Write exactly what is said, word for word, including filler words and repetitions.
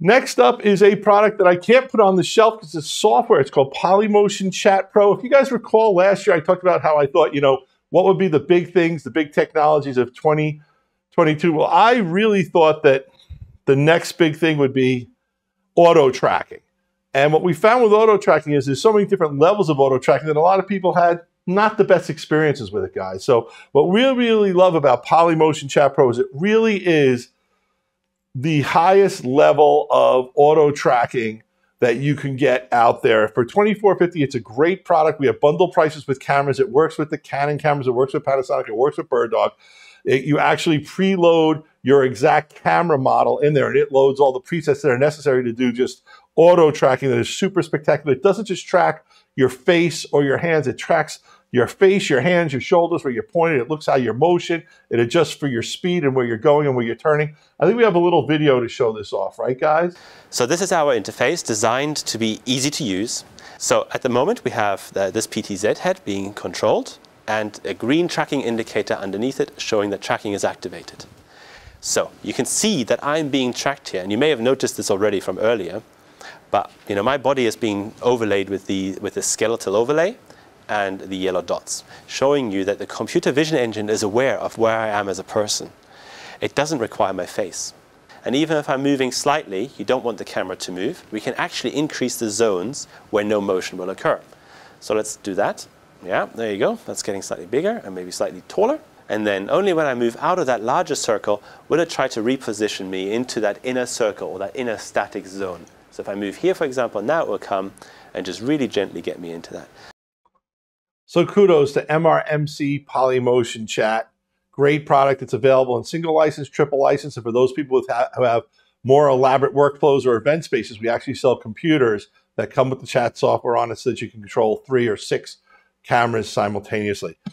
Next up is a product that I can't put on the shelf because it's software. It's called PolyMotion Chat Pro. If you guys recall last year, I talked about how I thought, you know, what would be the big things, the big technologies of twenty twenty-two? Well, I really thought that the next big thing would be auto tracking. And what we found with auto tracking is there's so many different levels of auto tracking that a lot of people had not the best experiences with it, guys. So what we really love about PolyMotion Chat Pro is it really is the highest level of auto tracking that you can get out there. For twenty-four fifty, it's a great product. We have bundle prices with cameras. It works with the Canon cameras. It works with Panasonic. It works with BirdDog. It, you actually preload your exact camera model in there, and it loads all the presets that are necessary to do just auto tracking that is super spectacular. It doesn't just track your face or your hands. It tracks your face, your hands, your shoulders, where you're pointed. It looks how your motion. It adjusts for your speed and where you're going and where you're turning. I think we have a little video to show this off, right, guys? So this is our interface designed to be easy to use. So at the moment, we have the, this P T Z head being controlled and a green tracking indicator underneath it showing that tracking is activated. So you can see that I'm being tracked here, and you may have noticed this already from earlier, but you know, my body is being overlaid with the, with the skeletal overlay and the yellow dots, showing you that the computer vision engine is aware of where I am as a person. It doesn't require my face. And even if I'm moving slightly, you don't want the camera to move, we can actually increase the zones where no motion will occur. So let's do that. Yeah, there you go. That's getting slightly bigger and maybe slightly taller. And then only when I move out of that larger circle will it try to reposition me into that inner circle or that inner static zone. So if I move here, for example, now it will come and just really gently get me into that. So kudos to M R M C PolyMotion Chat. Great product. It's available in single license, triple license, and for those people with ha who have more elaborate workflows or event spaces, we actually sell computers that come with the chat software on it so that you can control three or six cameras simultaneously.